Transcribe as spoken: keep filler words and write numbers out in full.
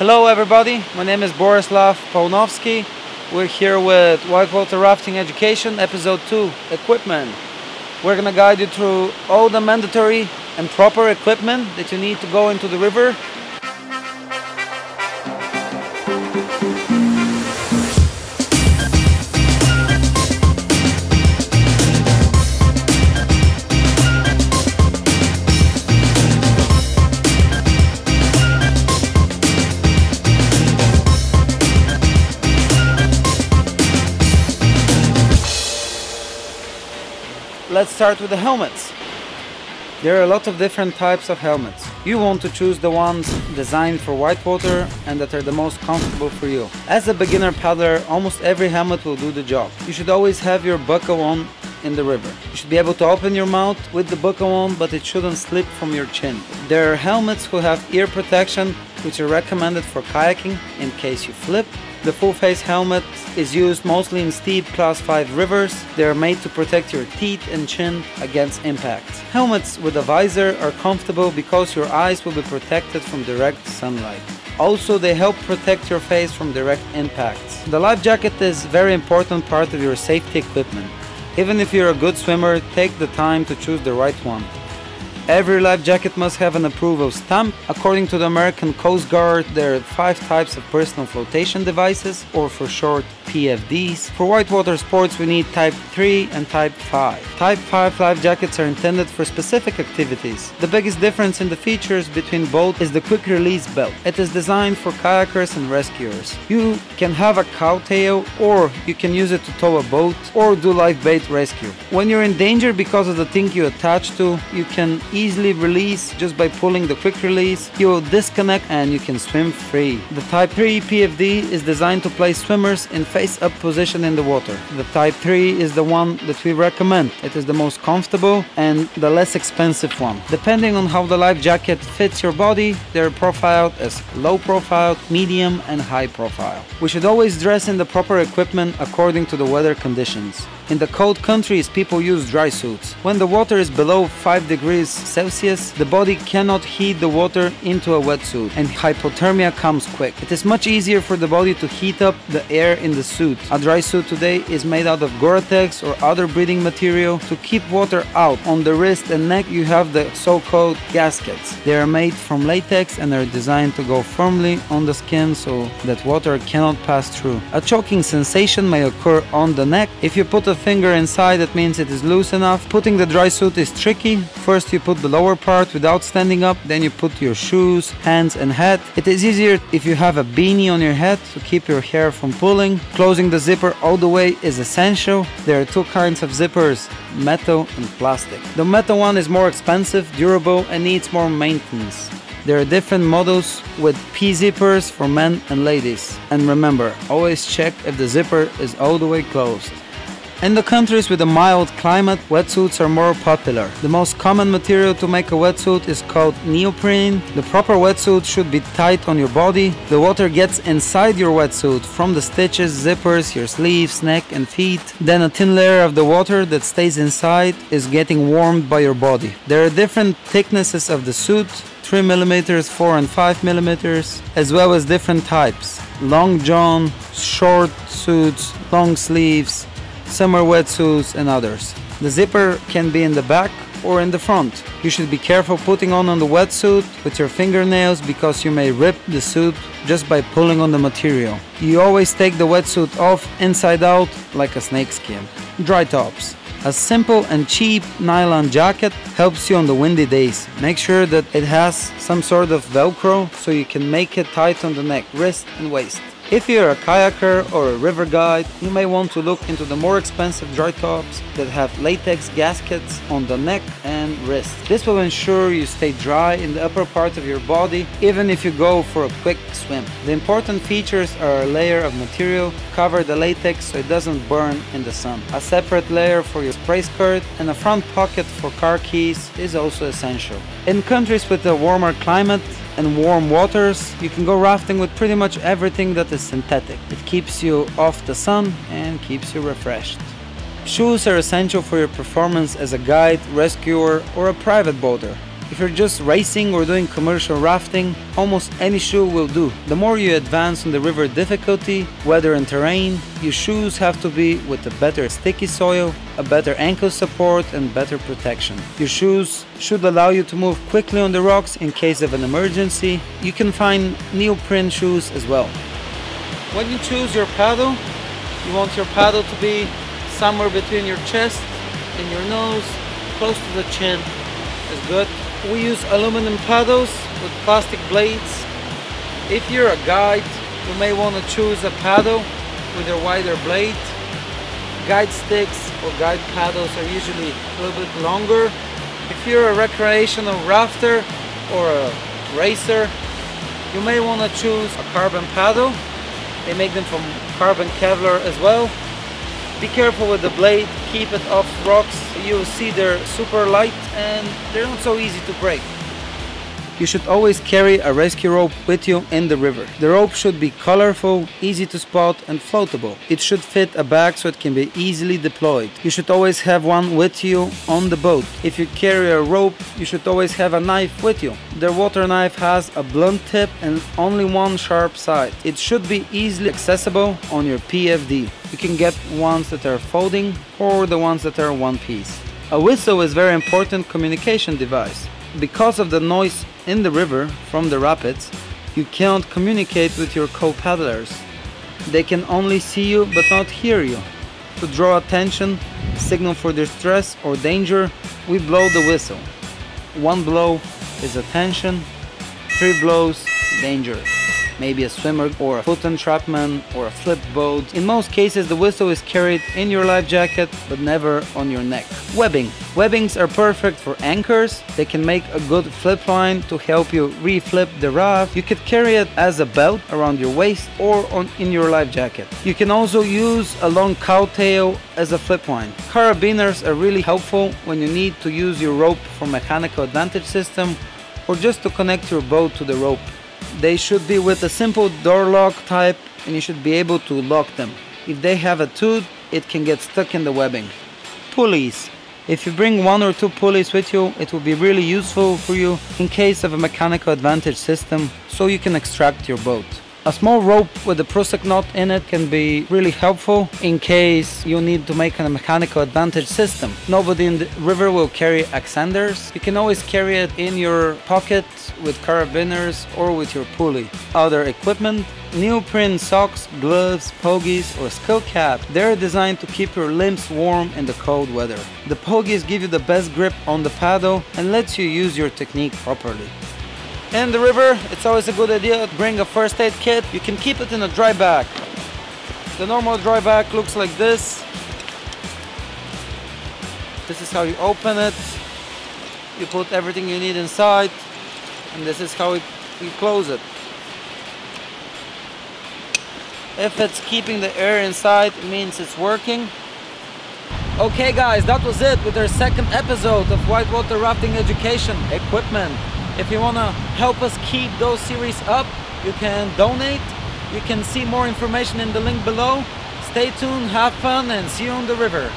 Hello everybody, my name is Borislav Polnowski. We're here with White Water Rafting Education, Episode two, Equipment. We're gonna guide you through all the mandatory and proper equipment that you need to go into the river. Let's start with the helmets. There are a lot of different types of helmets. You want to choose the ones designed for whitewater and that are the most comfortable for you. As a beginner paddler, almost every helmet will do the job. You should always have your buckle on in the river. You should be able to open your mouth with the buckle on, but it shouldn't slip from your chin. There are helmets who have ear protection, which are recommended for kayaking in case you flip. The full face helmet is used mostly in steep class five rivers. They are made to protect your teeth and chin against impact. Helmets with a visor are comfortable because your eyes will be protected from direct sunlight. Also, they help protect your face from direct impacts. The life jacket is a very important part of your safety equipment. Even if you're a good swimmer, take the time to choose the right one. Every life jacket must have an approval stamp. According to the American Coast Guard, there are five types of personal flotation devices, or for short, P F Ds. For whitewater sports, we need Type three and Type five. Type five life jackets are intended for specific activities. The biggest difference in the features between both is the quick release belt. It is designed for kayakers and rescuers. You can have a cowtail, or you can use it to tow a boat, or do live bait rescue. When you're in danger because of the thing you attach to, you can easily release just by pulling the quick release. You will disconnect and you can swim free. The Type three P F D is designed to place swimmers in face-up position in the water. The Type three is the one that we recommend. It is the most comfortable and the less expensive one. Depending on how the life jacket fits your body, they are profiled as low profile, medium and high profile. We should always dress in the proper equipment according to the weather conditions. In the cold countries, people use dry suits. When the water is below five degrees Celsius, the body cannot heat the water into a wetsuit, and hypothermia comes quick. It is much easier for the body to heat up the air in the suit. A dry suit today is made out of Gore-Tex or other breathing material to keep water out. On the wrist and neck you have the so-called gaskets. They are made from latex and are designed to go firmly on the skin so that water cannot pass through. A choking sensation may occur on the neck. If you put a finger inside, that means it is loose enough. Putting the dry suit is tricky. First you put the lower part without standing up, then you put your shoes, hands and head. It is easier if you have a beanie on your head to keep your hair from pulling. Closing the zipper all the way is essential. There are two kinds of zippers, metal and plastic. The metal one is more expensive, durable and needs more maintenance. There are different models with P-zippers for men and ladies. And remember, always check if the zipper is all the way closed. In the countries with a mild climate, wetsuits are more popular. The most common material to make a wetsuit is called neoprene. The proper wetsuit should be tight on your body. The water gets inside your wetsuit from the stitches, zippers, your sleeves, neck and feet. Then a thin layer of the water that stays inside is getting warmed by your body. There are different thicknesses of the suit, three millimeters, four and five millimeters, as well as different types. Long john, short suits, long sleeves, summer wetsuits and others. The zipper can be in the back or in the front. You should be careful putting on on the wetsuit with your fingernails because you may rip the suit just by pulling on the material. You always take the wetsuit off inside out like a snakeskin. Dry tops. A simple and cheap nylon jacket helps you on the windy days. Make sure that it has some sort of Velcro so you can make it tight on the neck, wrist and waist. If you're a kayaker or a river guide, you may want to look into the more expensive dry tops that have latex gaskets on the neck and wrist. This will ensure you stay dry in the upper part of your body, even if you go for a quick swim. The important features are a layer of material, cover the latex so it doesn't burn in the sun. A separate layer for your spray skirt and a front pocket for car keys is also essential. In countries with a warmer climate and warm waters, you can go rafting with pretty much everything that is synthetic. It keeps you off the sun and keeps you refreshed. Shoes are essential for your performance as a guide, rescuer, or a private boater. If you're just racing or doing commercial rafting, almost any shoe will do. The more you advance on the river difficulty, weather and terrain, your shoes have to be with a better sticky soil, a better ankle support and better protection. Your shoes should allow you to move quickly on the rocks in case of an emergency. You can find neoprene shoes as well. When you choose your paddle, you want your paddle to be somewhere between your chest and your nose, close to the chin is good. We use aluminum paddles with plastic blades. If you're a guide, you may want to choose a paddle with a wider blade. Guide sticks or guide paddles are usually a little bit longer. If you're a recreational rafter or a racer, you may want to choose a carbon paddle. They make them from carbon Kevlar as well. Be careful with the blade, keep it off rocks. You'll see they're super light and they're not so easy to break. You should always carry a rescue rope with you in the river. The rope should be colorful, easy to spot and floatable. It should fit a bag so it can be easily deployed. You should always have one with you on the boat. If you carry a rope, you should always have a knife with you. The water knife has a blunt tip and only one sharp side. It should be easily accessible on your P F D. You can get ones that are folding or the ones that are one piece. A whistle is a very important communication device. Because of the noise in the river from the rapids, you cannot communicate with your co-paddlers. They can only see you but not hear you. To draw attention, signal for distress or danger, we blow the whistle. One blow is attention, three blows, danger. Maybe a swimmer or a foot entrapment or a flipped boat. In most cases the whistle is carried in your life jacket but never on your neck. Webbing. Webbings are perfect for anchors. They can make a good flip line to help you re-flip the raft. You could carry it as a belt around your waist or on in your life jacket. You can also use a long cowtail as a flip line. Carabiners are really helpful when you need to use your rope for mechanical advantage system or just to connect your boat to the rope. They should be with a simple door lock type and you should be able to lock them. If they have a tooth, it can get stuck in the webbing. Pulleys. If you bring one or two pulleys with you, it will be really useful for you in case of a mechanical advantage system so you can extract your boat. A small rope with a prusik knot in it can be really helpful in case you need to make a mechanical advantage system. Nobody in the river will carry Axanders. You can always carry it in your pocket with carabiners or with your pulley. Other equipment, neoprene socks, gloves, pogies or skull cap. They're designed to keep your limbs warm in the cold weather. The pogies give you the best grip on the paddle and lets you use your technique properly. In the river, it's always a good idea to bring a first aid kit. You can keep it in a dry bag. The normal dry bag looks like this. This is how you open it. You put everything you need inside, and this is how it, you close it. If it's keeping the air inside, it means it's working. Okay guys, that was it with our second episode of White Water Rafting Education Equipment. If you want to help us keep those series up, you can donate. You can see more information in the link below. Stay tuned, have fun, and see you on the river.